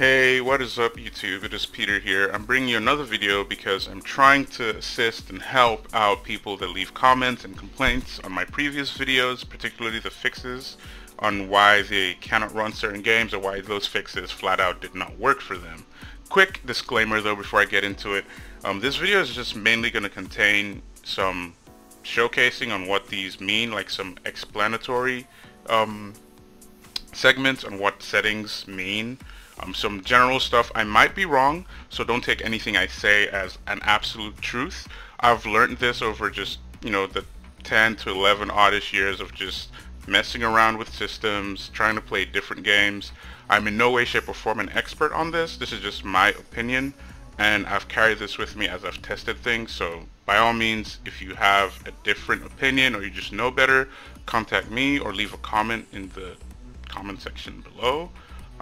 Hey, what is up YouTube? It is Peter here. I'm bringing you another video because I'm trying to assist and help out people that leave comments and complaints on my previous videos, particularly the fixes on why they cannot run certain games or why those fixes flat out did not work for them. Quick disclaimer though before I get into it, this video is just mainly going to contain some showcasing on what these mean, like some explanatory segments on what settings mean. Some general stuff. I might be wrong, so don't take anything I say as an absolute truth. I've learned this over just, you know, the 10 to 11 oddish years of just messing around with systems, trying to play different games. I'm in no way, shape, or form an expert on this. This is just my opinion, and I've carried this with me as I've tested things. So by all means, if you have a different opinion or you just know better, contact me or leave a comment in the comment section below.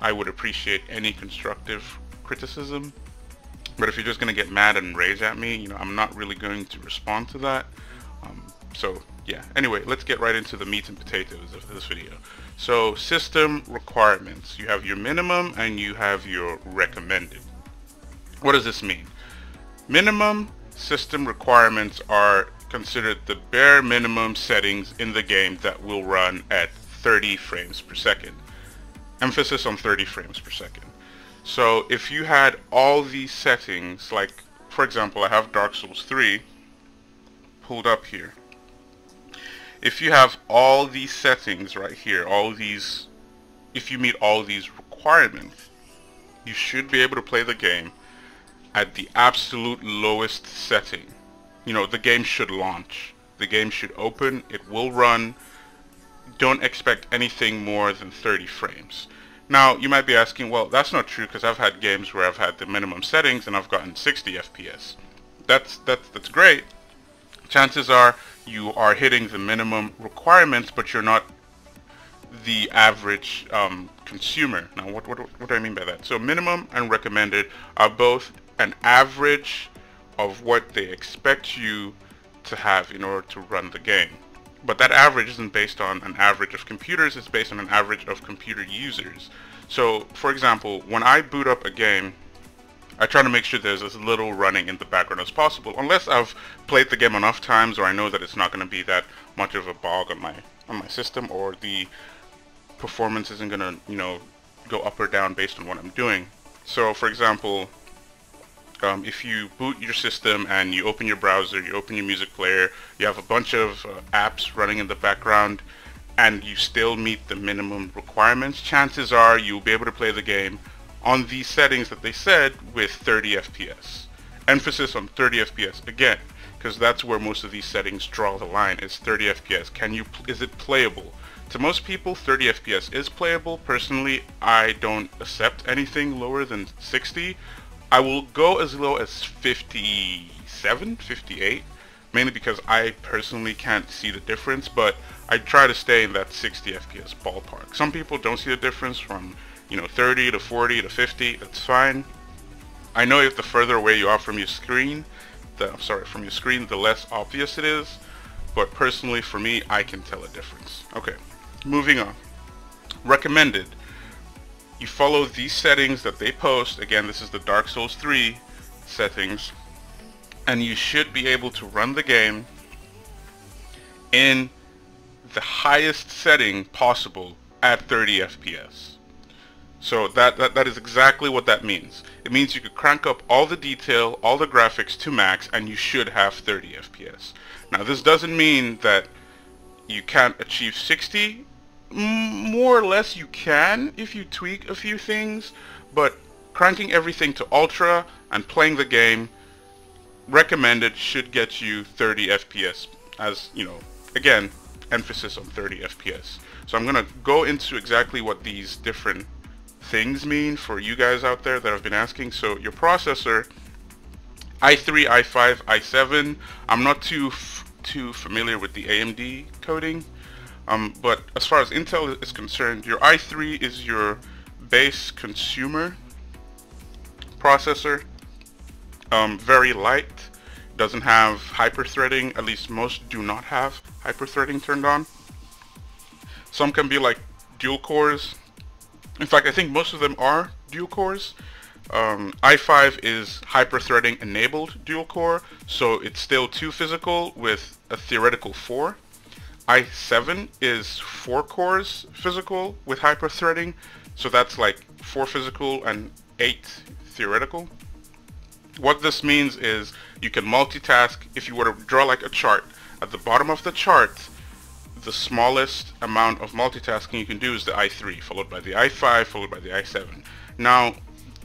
I would appreciate any constructive criticism, but if you're just going to get mad and rage at me, you know, I'm not really going to respond to that. So yeah, anyway, let's get right into the meat and potatoes of this video. So system requirements, you have your minimum and you have your recommended. What does this mean? Minimum system requirements are considered the bare minimum settings in the game that will run at 30 frames per second. Emphasis on 30 frames per second. So if you had all these settings, like for example I have Dark Souls 3 pulled up here. If you have all these settings right here, all these, if you meet all these requirements, you should be able to play the game at the absolute lowest setting. You know, the game should launch, the game should open, it will run. Don't expect anything more than 30 frames. Now you might be asking, well, that's not true because I've had games where I've had the minimum settings and I've gotten 60 FPS. That's great. Chances are you are hitting the minimum requirements, but you're not the average consumer. Now what do I mean by that? So minimum and recommended are both an average of what they expect you to have in order to run the game. But that average isn't based on an average of computers, it's based on an average of computer users. So, for example, when I boot up a game, I try to make sure there's as little running in the background as possible, unless I've played the game enough times or I know that it's not going to be that much of a bog on my system, or the performance isn't going to, you know, go up or down based on what I'm doing. So, for example, if you boot your system and you open your browser, you open your music player, you have a bunch of apps running in the background and you still meet the minimum requirements, chances are you'll be able to play the game on these settings that they said with 30 FPS. Emphasis on 30 FPS again, because that's where most of these settings draw the line, is 30 FPS. Is it playable? To most people, 30 FPS is playable. Personally, I don't accept anything lower than 60. I will go as low as 57, 58, mainly because I personally can't see the difference, but I try to stay in that 60 FPS ballpark. Some people don't see the difference from, you know, 30 to 40 to 50, that's fine. I know if the further away you are from your screen, the less obvious it is, but personally for me, I can tell a difference. Okay, moving on. Recommended. You follow these settings that they post, again this is the Dark Souls 3 settings, and you should be able to run the game in the highest setting possible at 30 FPS. So that is exactly what that means. It means you could crank up all the detail, all the graphics to max, and you should have 30 FPS. Now this doesn't mean that you can't achieve 60. More or less you can if you tweak a few things, but cranking everything to ultra and playing the game recommended should get you 30 FPS, as you know, again, emphasis on 30 FPS. So I'm gonna go into exactly what these different things mean for you guys out there that have been asking. So your processor, i3, i5, i7, I'm not too familiar with the AMD coding. But as far as Intel is concerned, your i3 is your base consumer processor, very light, doesn't have hyper-threading, at least most do not have hyper-threading turned on. Some can be like dual cores, In fact, I think most of them are dual cores. i5 is hyper-threading enabled dual core, so it's still 2 physical with a theoretical 4. i7 is 4 cores physical with hyper-threading, so that's like 4 physical and 8 theoretical. What this means is you can multitask. If you were to draw like a chart, at the bottom of the chart, the smallest amount of multitasking you can do is the i3, followed by the i5, followed by the i7. Now,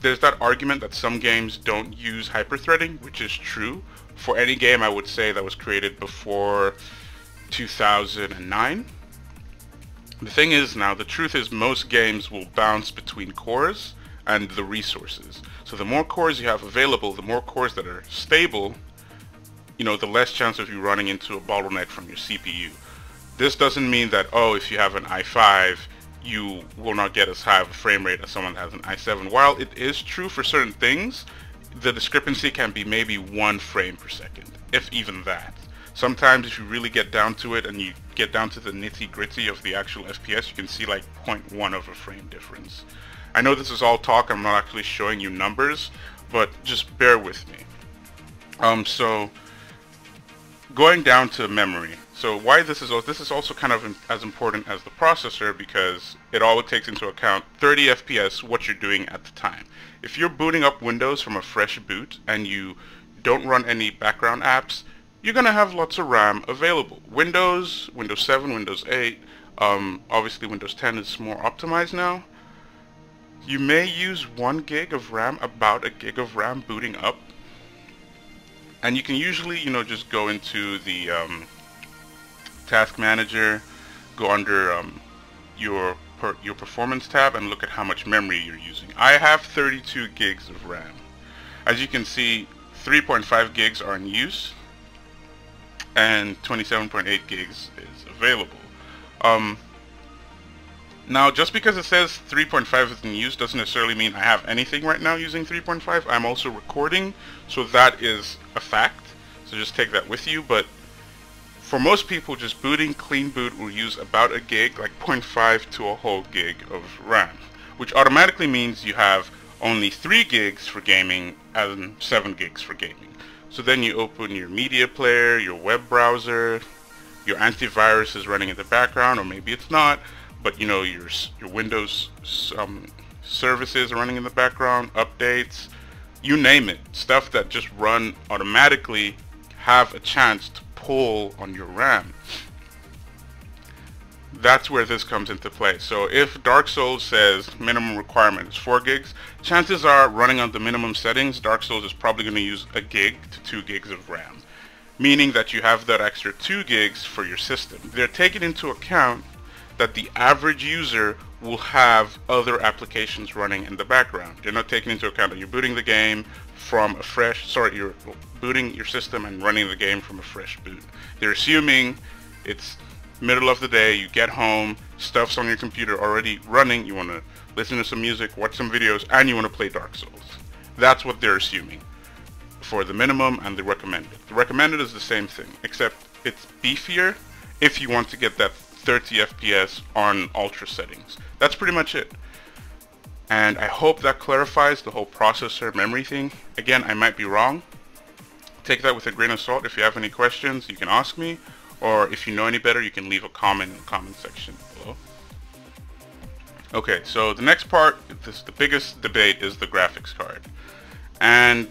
there's that argument that some games don't use hyperthreading, which is true. For any game, I would say, that was created before 2009. The thing is now, the truth is most games will bounce between cores and the resources. So the more cores you have available, the more cores that are stable, you know, the less chance of you running into a bottleneck from your CPU. This doesn't mean that, oh, if you have an i5, you will not get as high of a frame rate as someone that has an i7. While it is true for certain things, the discrepancy can be maybe 1 frame per second, if even that. Sometimes if you really get down to it and you get down to the nitty-gritty of the actual FPS, you can see like 0.1 of a frame difference. I know this is all talk, I'm not actually showing you numbers, but just bear with me. So going down to memory. So why this is also kind of as important as the processor, because it all takes into account 30 FPS, what you're doing at the time. If you're booting up Windows from a fresh boot and you don't run any background apps, you're going to have lots of RAM available. Windows, Windows 7, Windows 8, obviously Windows 10 is more optimized now. You may use 1 gig of RAM, about 1 gig of RAM booting up. And you can usually, you know, just go into the task manager, go under your performance tab and look at how much memory you're using. I have 32 gigs of RAM. As you can see, 3.5 gigs are in use and 27.8 gigs is available. Now, just because it says 3.5 is in use doesn't necessarily mean I have anything right now using 3.5. I'm also recording, so that is a fact, so just take that with you. But for most people, just booting clean boot will use about 1 gig, like 0.5 to a whole gig of RAM, which automatically means you have only 3 gigs for gaming and 7 gigs for gaming. So then you open your media player, your web browser, your antivirus is running in the background, or maybe it's not, but you know, your Windows services are running in the background, updates, you name it, stuff that just run automatically have a chance to pull on your RAM. That's where this comes into play. So if Dark Souls says minimum requirement is 4 gigs, chances are running on the minimum settings, Dark Souls is probably going to use 1 gig to 2 gigs of RAM, meaning that you have that extra 2 gigs for your system. They're taking into account that the average user will have other applications running in the background. They're not taking into account that you're booting the game from a fresh, sorry, you're booting your system and running the game from a fresh boot. They're assuming it's middle of the day, you get home, stuff's on your computer already running, you want to listen to some music, watch some videos, and you want to play Dark Souls. That's what they're assuming for the minimum and the recommended. The recommended is the same thing, except it's beefier if you want to get that 30 FPS on ultra settings. That's pretty much it. And I hope that clarifies the whole processor memory thing. Again, I might be wrong. Take that with a grain of salt. If you have any questions, you can ask me, or if you know any better, you can leave a comment in the comment section below. Okay, so the next part, this the biggest debate, is the graphics card. And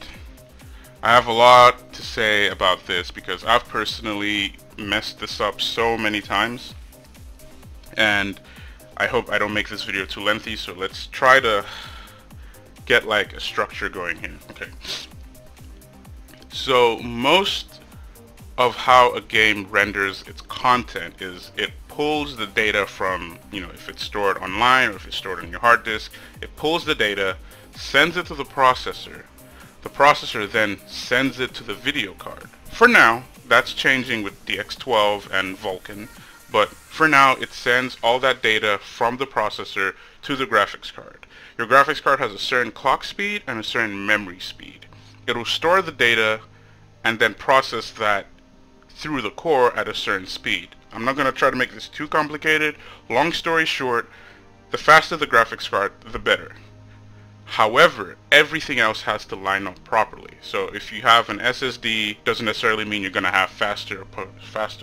I have a lot to say about this because I've personally messed this up so many times. And I hope I don't make this video too lengthy, so let's try to get like a structure going here. Okay, so most of how a game renders its content is it pulls the data from, you know, if it's stored online or if it's stored on your hard disk, it pulls the data, sends it to the processor. The processor then sends it to the video card. For now, that's changing with DX12 and Vulkan. But for now, it sends all that data from the processor to the graphics card. Your graphics card has a certain clock speed and a certain memory speed. It'll store the data and then process that through the core at a certain speed. I'm not going to try to make this too complicated. Long story short, The faster the graphics card, the better. However, everything else has to line up properly. So if you have an SSD, doesn't necessarily mean you're going to have faster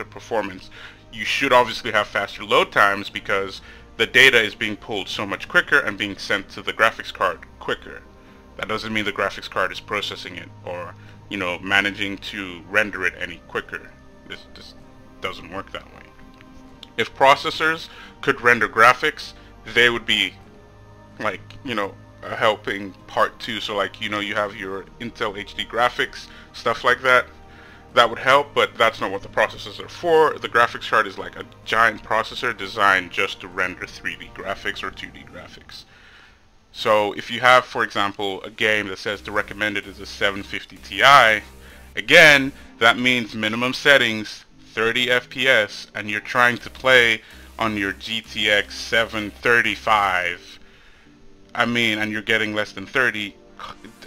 performance. You should obviously have faster load times because the data is being pulled so much quicker and being sent to the graphics card quicker. That doesn't mean the graphics card is processing it or, you know, managing to render it any quicker. This just doesn't work that way. If processors could render graphics, they would be like, you know, helping part two. So like, you know, you have your Intel HD graphics, stuff like that. That would help, but that's not what the processors are for. The graphics card is like a giant processor designed just to render 3D graphics or 2D graphics. So if you have, for example, a game that says the recommended is a 750 Ti, again, that means minimum settings, 30 FPS, and you're trying to play on your GTX 735, I mean, and you're getting less than 30,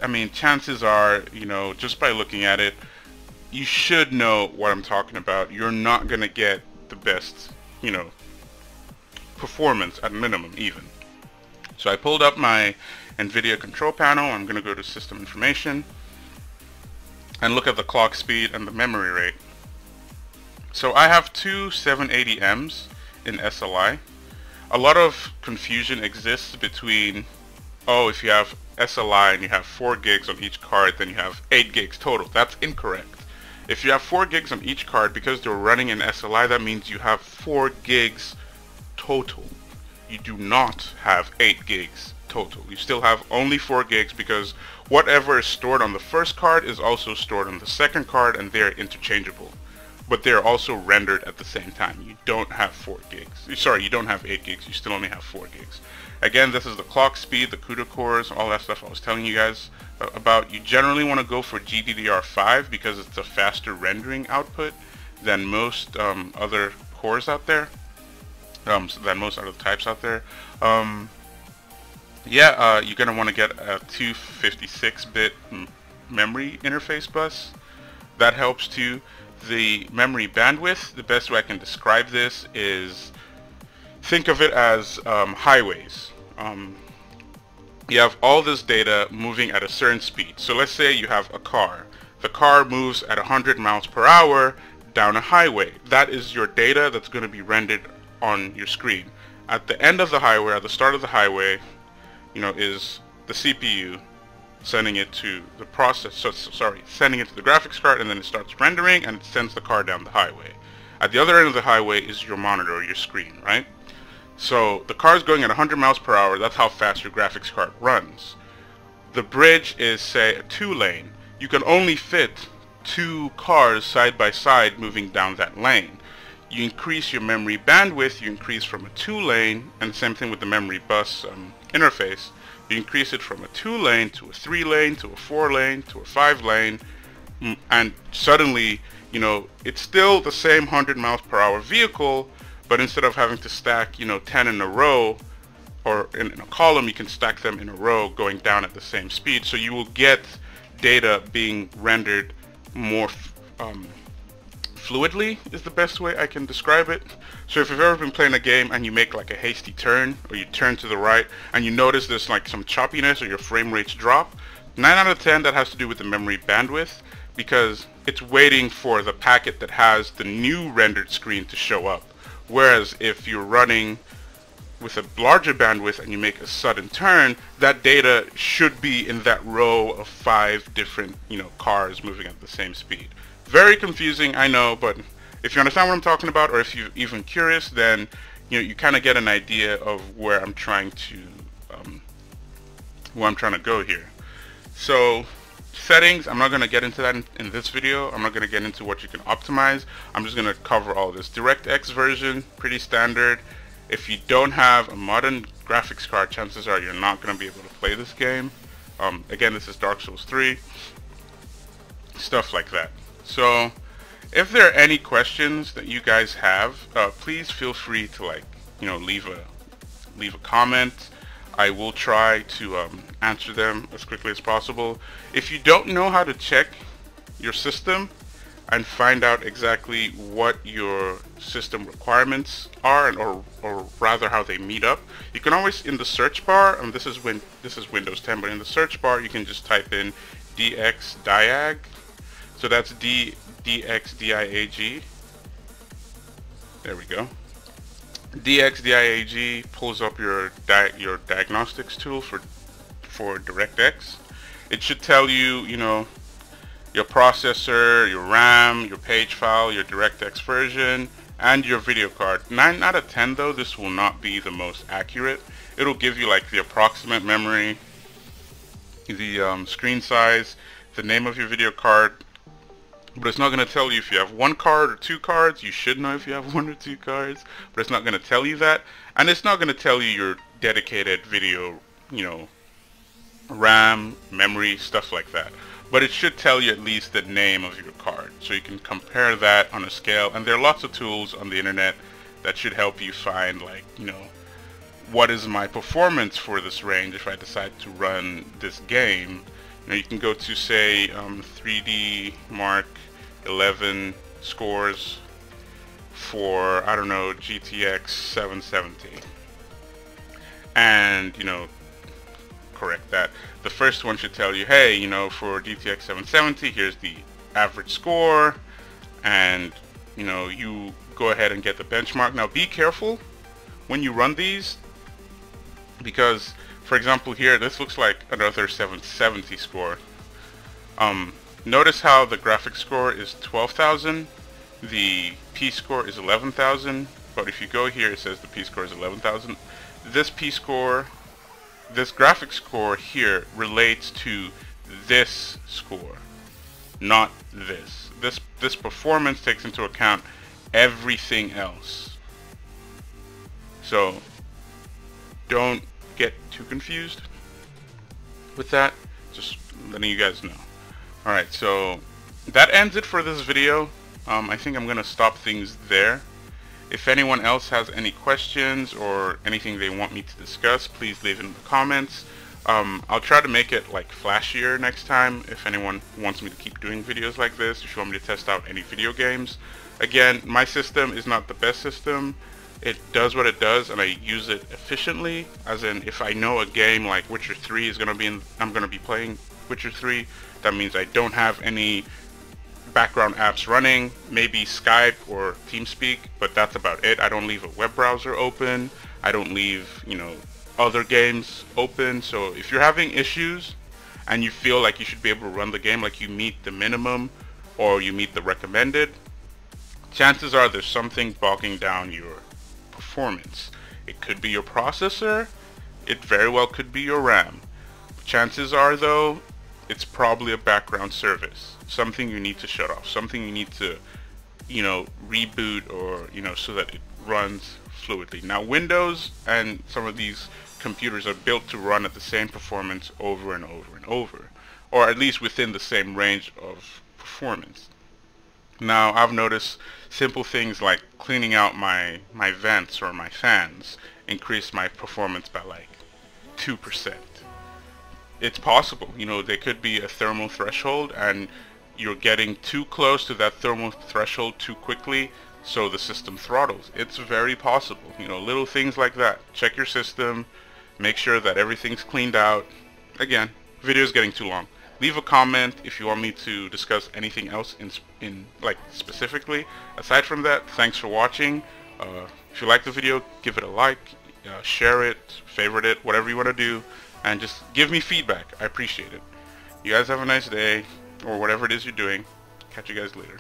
I mean, chances are, you know, just by looking at it, you should know what I'm talking about. You're not going to get the best, you know, performance at minimum even. So I pulled up my NVIDIA control panel. I'm going to go to system information and look at the clock speed and the memory rate. So I have two 780Ms in SLI. A lot of confusion exists between, oh, if you have SLI and you have 4 gigs on each card, then you have 8 gigs total. That's incorrect. If you have 4 gigs on each card, because they're running in SLI, that means you have 4 gigs total. You do not have 8 gigs total. You still have only 4 gigs because whatever is stored on the first card is also stored on the second card, and they're interchangeable. But they're also rendered at the same time. You don't have 4 gigs. Sorry, you don't have 8 gigs. You still only have 4 gigs. Again, this is the clock speed, the CUDA cores, all that stuff I was telling you guys about. You generally want to go for GDDR5 because it's a faster rendering output than most other cores out there, than most other types out there. You're going to want to get a 256-bit memory interface bus. That helps too. The memory bandwidth, the best way I can describe this is, think of it as highways. You have all this data moving at a certain speed. So let's say you have a car. The car moves at 100 miles per hour down a highway. That is your data that's going to be rendered on your screen. At the end of the highway, at the start of the highway, you know, is the CPU sending it to the sending it to the graphics card, and then it starts rendering and it sends the car down the highway. At the other end of the highway is your monitor or your screen, right? So the car is going at 100 miles per hour. That's how fast your graphics card runs. The bridge is, say, a 2-lane. You can only fit 2 cars side by side moving down that lane. You increase your memory bandwidth, you increase from a 2-lane, and same thing with the memory bus interface. You increase it from a 2-lane to a 3-lane to a 4-lane to a 5-lane, and suddenly, you know, it's still the same 100 miles per hour vehicle, but instead of having to stack, you know, 10 in a row or in a column, you can stack them in a row going down at the same speed. So you will get data being rendered more fluidly is the best way I can describe it. So if you've ever been playing a game and you make like a hasty turn, or you turn to the right and you notice there's like some choppiness or your frame rates drop, 9 out of 10 that has to do with the memory bandwidth, because it's waiting for the packet that has the new rendered screen to show up. Whereas if you're running with a larger bandwidth and you make a sudden turn, that data should be in that row of 5 different, you know, cars moving at the same speed. Very confusing, I know, but if you understand what I'm talking about, or if you're even curious, then you know, you kind of get an idea of where I'm trying to go here. So settings, I'm not going to get into that in this video. I'm not going to get into what you can optimize. I'm just going to cover all this. DirectX version, pretty standard. If you don't have a modern graphics card, chances are you're not going to be able to play this game. Again, this is Dark Souls 3, stuff like that. So if there are any questions that you guys have, please feel free to, like, you know, leave a comment. I will try to answer them as quickly as possible. If you don't know how to check your system, and find out exactly what your system requirements are, and or rather how they meet up. You can always, in the search bar, and this is Windows 10, but in the search bar you can just type in DXDiag. So that's DXDiag. There we go. DXDiag pulls up your diagnostics tool for DirectX. It should tell you, you know, your processor, your RAM, your page file, your DirectX version, and your video card. 9 out of 10 though, this will not be the most accurate. It'll give you like the approximate memory, the screen size, the name of your video card, but it's not going to tell you if you have one card or two cards. You should know if you have one or two cards, but it's not going to tell you that. And it's not going to tell you your dedicated video, you know, RAM, memory, stuff like that. But it should tell you at least the name of your card, so you can compare that on a scale. And there are lots of tools on the internet that should help you find, like, you know, what is my performance for this range if I decide to run this game. You know, you can go to, say, 3D Mark 11 scores for, I don't know, GTX 770, and, you know, correct that. The first one should tell you, hey, you know, for GTX 770, here's the average score, and, you know, you go ahead and get the benchmark. Now be careful when you run these, because, for example, here this looks like another 770 score. Notice how the graphics score is 12,000, the P score is 11,000, but if you go here it says the P score is 11,000. This P score, this graphics score here, relates to this score, not this. This performance takes into account everything else. So don't get too confused with that, just letting you guys know. Alright, so that ends it for this video. I think I'm gonna stop things there. If anyone else has any questions or anything they want me to discuss, please leave it in the comments. I'll try to make it like flashier next time if anyone wants me to keep doing videos like this, if you want me to test out any video games. Again, my system is not the best system. It does what it does, and I use it efficiently, as in if I know a game like Witcher 3 is going to be in, I'm going to be playing Witcher 3, that means I don't have any background apps running, maybe Skype or TeamSpeak, but that's about it. I don't leave a web browser open, I don't leave, you know, other games open. So if you're having issues and you feel like you should be able to run the game, like you meet the minimum or you meet the recommended, chances are there's something bogging down your performance. It could be your processor, it very well could be your RAM. Chances are though, it's probably a background service, something you need to shut off, something you need to, you know, reboot, or, you know, so that it runs fluidly. Now Windows and some of these computers are built to run at the same performance over and over and over, or at least within the same range of performance. Now I've noticed simple things like cleaning out my vents or my fans increase my performance by like 2%. It's possible, you know, there could be a thermal threshold and you're getting too close to that thermal threshold too quickly, so the system throttles. It's very possible, you know, little things like that. Check your system, make sure that everything's cleaned out. Again, video's getting too long. Leave a comment if you want me to discuss anything else in like specifically. Aside from that, thanks for watching. If you like the video, give it a like, share it, favorite it, whatever you want to do, and just give me feedback. I appreciate it. You guys have a nice day, or whatever it is you're doing. Catch you guys later.